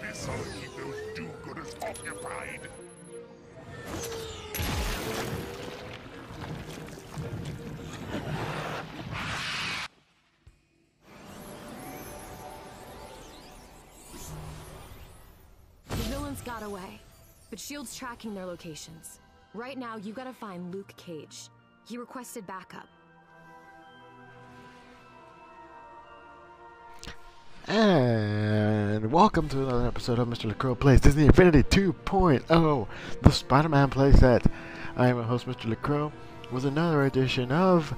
This'll keep those do-gooders occupied. The villains got away, but S.H.I.E.L.D.'s tracking their locations. Right now, you gotta find Luke Cage. He requested backup. And welcome to another episode of Mr. LeCrow Plays Disney Infinity 2.0, the Spider-Man playset. I am your host, Mr. LeCrow, with another edition of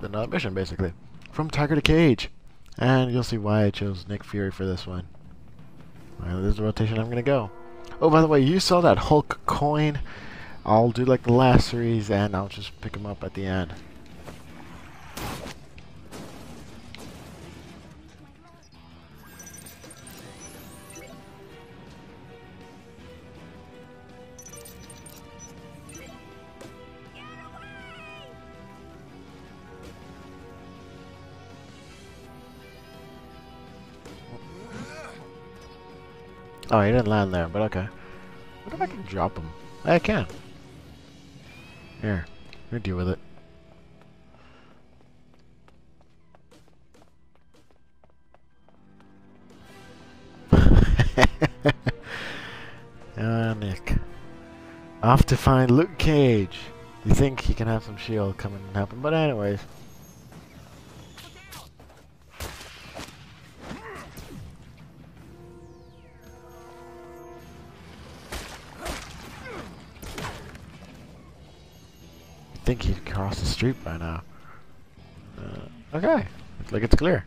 another mission, basically, from Tiger to Cage. And you'll see why I chose Nick Fury for this one. Well, this is the rotation I'm gonna go. Oh, by the way, you saw that Hulk coin. I'll do like the last series, and I'll just pick him up at the end. Oh, he didn't land there, but okay. What if I can drop him? I can. Here, we'll deal with it. Nick. Off to find Luke Cage. You think he can have some S.H.I.E.L.D. coming and happen, but anyways. I think he'd cross the street by now. Okay, looks like it's clear.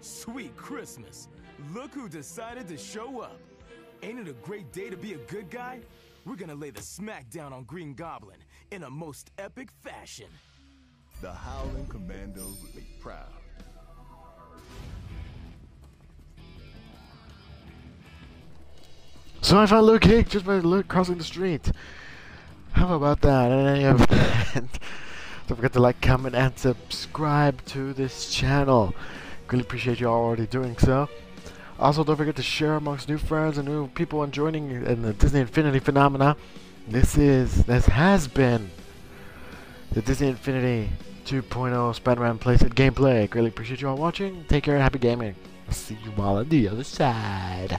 Sweet Christmas! Look who decided to show up. Ain't it a great day to be a good guy? We're gonna lay the smack down on Green Goblin in a most epic fashion. The Howling Commandos would be proud. So I found Luke Cage just by crossing the street. How about that? In any event, don't forget to like, comment, and subscribe to this channel. Really appreciate you all already doing so. Also, don't forget to share amongst new friends and new people and joining in the Disney Infinity phenomena. This has been the Disney Infinity 2.0 Spider-Man playset gameplay. Really appreciate you all watching. Take care and happy gaming. I'll see you all on the other side.